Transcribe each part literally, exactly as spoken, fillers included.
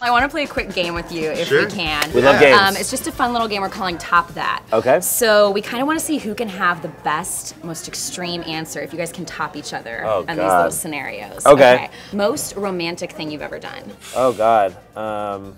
I want to play a quick game with you if sure. we can. We love games. Um, it's just a fun little game we're calling Top That. Okay. So we kind of want to see who can have the best, most extreme answer, if you guys can top each other oh, on God. these little scenarios. Okay. okay. Most romantic thing you've ever done. Oh God. Um,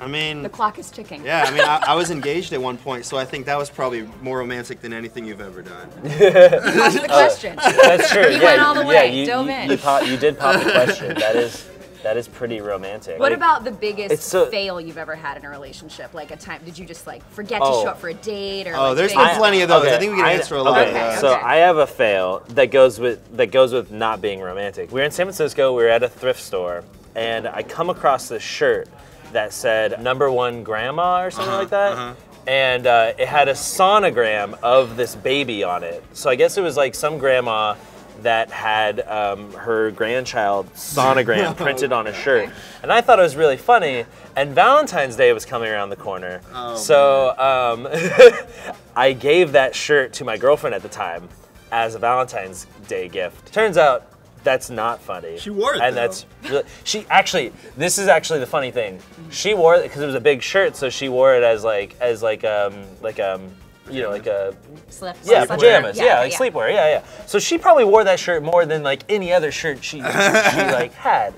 I mean, the clock is ticking. Yeah, I mean, I, I was engaged at one point, so I think that was probably more romantic than anything you've ever done. You popped the question. Uh, that's true. You yeah, went all the yeah, way. You, dove you, in. You, pop, you did pop the question. That is, that is pretty romantic. What like, about the biggest so, fail you've ever had in a relationship? Like a time, did you just like forget oh, to show up for a date or? Oh, like there's been plenty of those. Okay, I think we can I, answer a lot. Okay, okay. So I have a fail that goes with that goes with not being romantic. We were in San Francisco. We were at a thrift store, and I come across this shirt that said number one grandma or something uh-huh, like that. Uh-huh. And uh, it had a sonogram of this baby on it. So I guess it was like some grandma that had um, her grandchild sonogram printed on a shirt. And I thought it was really funny. And Valentine's Day was coming around the corner. Oh, so um, I gave that shirt to my girlfriend at the time as a Valentine's Day gift. Turns out that's not funny. She wore it, and though. that's really, she actually. This is actually the funny thing. She wore it because it was a big shirt, so she wore it as like as like um like um you know like a Slip, yeah pajamas yeah, yeah like yeah. sleepwear yeah yeah. So she probably wore that shirt more than like any other shirt she she like had.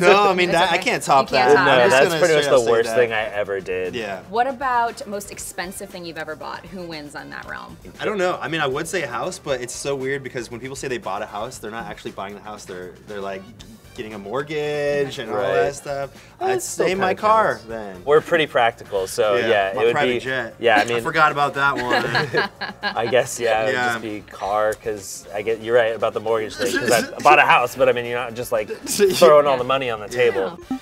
No, I mean that, okay. I can't top can't that. Top no, that. that's pretty much the worst that. thing I ever did. Yeah. What about most expensive thing you've ever bought? Who wins on that realm? I don't know. I mean, I would say a house, but it's so weird because when people say they bought a house, they're not actually buying the house. They're they're like getting a mortgage and right. all that stuff. Well, I'd say my car counts. then. We're pretty practical, so yeah, yeah my it would private be. Jet. Yeah, I mean, I forgot about that one. I guess yeah, it yeah. would just be car because I get you're right about the mortgage thing because I bought a house, but I mean you're not just like throwing yeah. all the money on the table. Yeah.